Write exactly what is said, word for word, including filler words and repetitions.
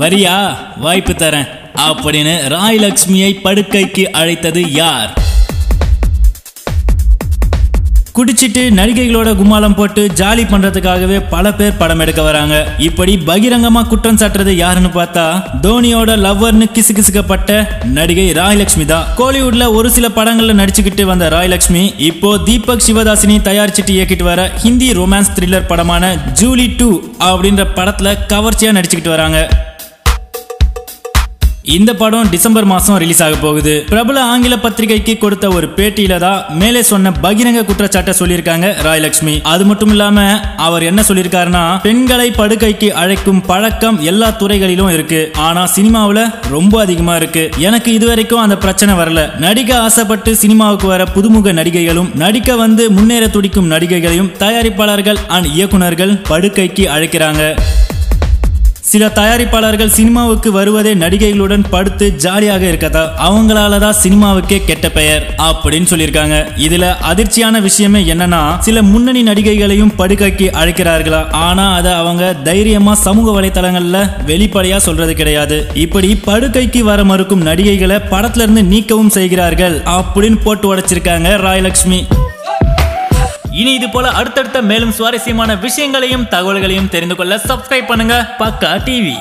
வரியா, வாய்ப்பு தரேன் அப்படின்னு ராய்லட்சுமியை படுக்கைக்கு அழைத்தது யார்? குடிச்சிட்டு நடிகைகளோட கும்மாளம் போட்டு ஜாலி பண்றதுக்காகவே பல பேர் படம் எடுக்க வராங்க. இப்படி பகிரங்கமா குற்றம் சாட்டுறது யாருன்னு பார்த்தா தோனியோட லவ்வர்னு கிசு கிசுக்கப்பட்ட நடிகை ராய்லட்சுமி தான். கோலிவுட்ல ஒரு சில படங்கள்ல நடிச்சுக்கிட்டு வந்த ராய்லட்சுமி இப்போ தீபக் சிவதாசினி தயாரிச்சுட்டு இயக்கிட்டு வர ஹிந்தி ரொமான்ஸ் த்ரில்லர் படமான ஜூலி டூ அப்படின்ற படத்துல கவர்ச்சியா நடிச்சுக்கிட்டு வராங்க. இந்த படம் டிசம்பர் மாசம் ரிலீஸ் ஆக போகுது. பிரபல ஆங்கில பத்திரிகைக்கு கொடுத்த ஒரு பேட்டியில தான் மேலே சொன்ன பகிரங்க குற்றச்சாட்டை சொல்லியிருக்காங்க ராய்லட்சுமி. அது மட்டும் இல்லாம அவர் என்ன சொல்லியிருக்காருன்னா, பெண்களை படுக்கைக்கு அழைக்கும் பழக்கம் எல்லா துறைகளிலும் இருக்கு, ஆனா சினிமாவில் ரொம்ப அதிகமா இருக்கு. எனக்கு இதுவரைக்கும் அந்த பிரச்சனை வரல. நடிக்க ஆசைப்பட்டு சினிமாவுக்கு வர புதுமுக நடிகைகளும் நடிக்க வந்து முன்னேற துடிக்கும் நடிகைகளையும் தயாரிப்பாளர்கள் அண்ட் இயக்குநர்கள் படுக்கைக்கு அழைக்கிறாங்க. சில தயாரிப்பாளர்கள் சினிமாவுக்கு வருவதே நடிகைகளுடன் படுத்து ஜாலியாக இருக்கதா அவங்களாலதான் சினிமாவுக்கே கெட்ட பெயர் அப்படின்னு சொல்லியிருக்காங்க. இதுல அதிர்ச்சியான விஷயமே என்னன்னா, சில முன்னணி நடிகைகளையும் படுக்கைக்கு அழைக்கிறார்களா, ஆனா அதை அவங்க தைரியமா சமூக வலைதளங்கள்ல வெளிப்படையா சொல்றது கிடையாது. இப்படி படுக்கைக்கு வர மறுக்கும் நடிகைகளை படத்துல இருந்து நீக்கவும் செய்கிறார்கள் அப்படின்னு போட்டு உடைச்சிருக்காங்க ராய்லட்சுமி. இனி இது போல அடுத்தடுத்த மேலும் சுவாரஸ்யமான விஷயங்களையும் தகவல்களையும் தெரிந்து கொள்ள சப்ஸ்கிரைப் பண்ணுங்க பக்கா டிவி.